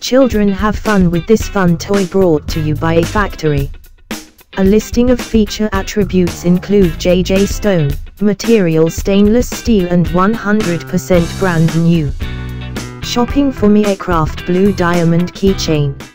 Children, have fun with this fun toy brought to you by a factory. A listing of feature attributes include JJ stone, material stainless steel and 100% brand new. Shopping for Minecraft blue diamond keychain.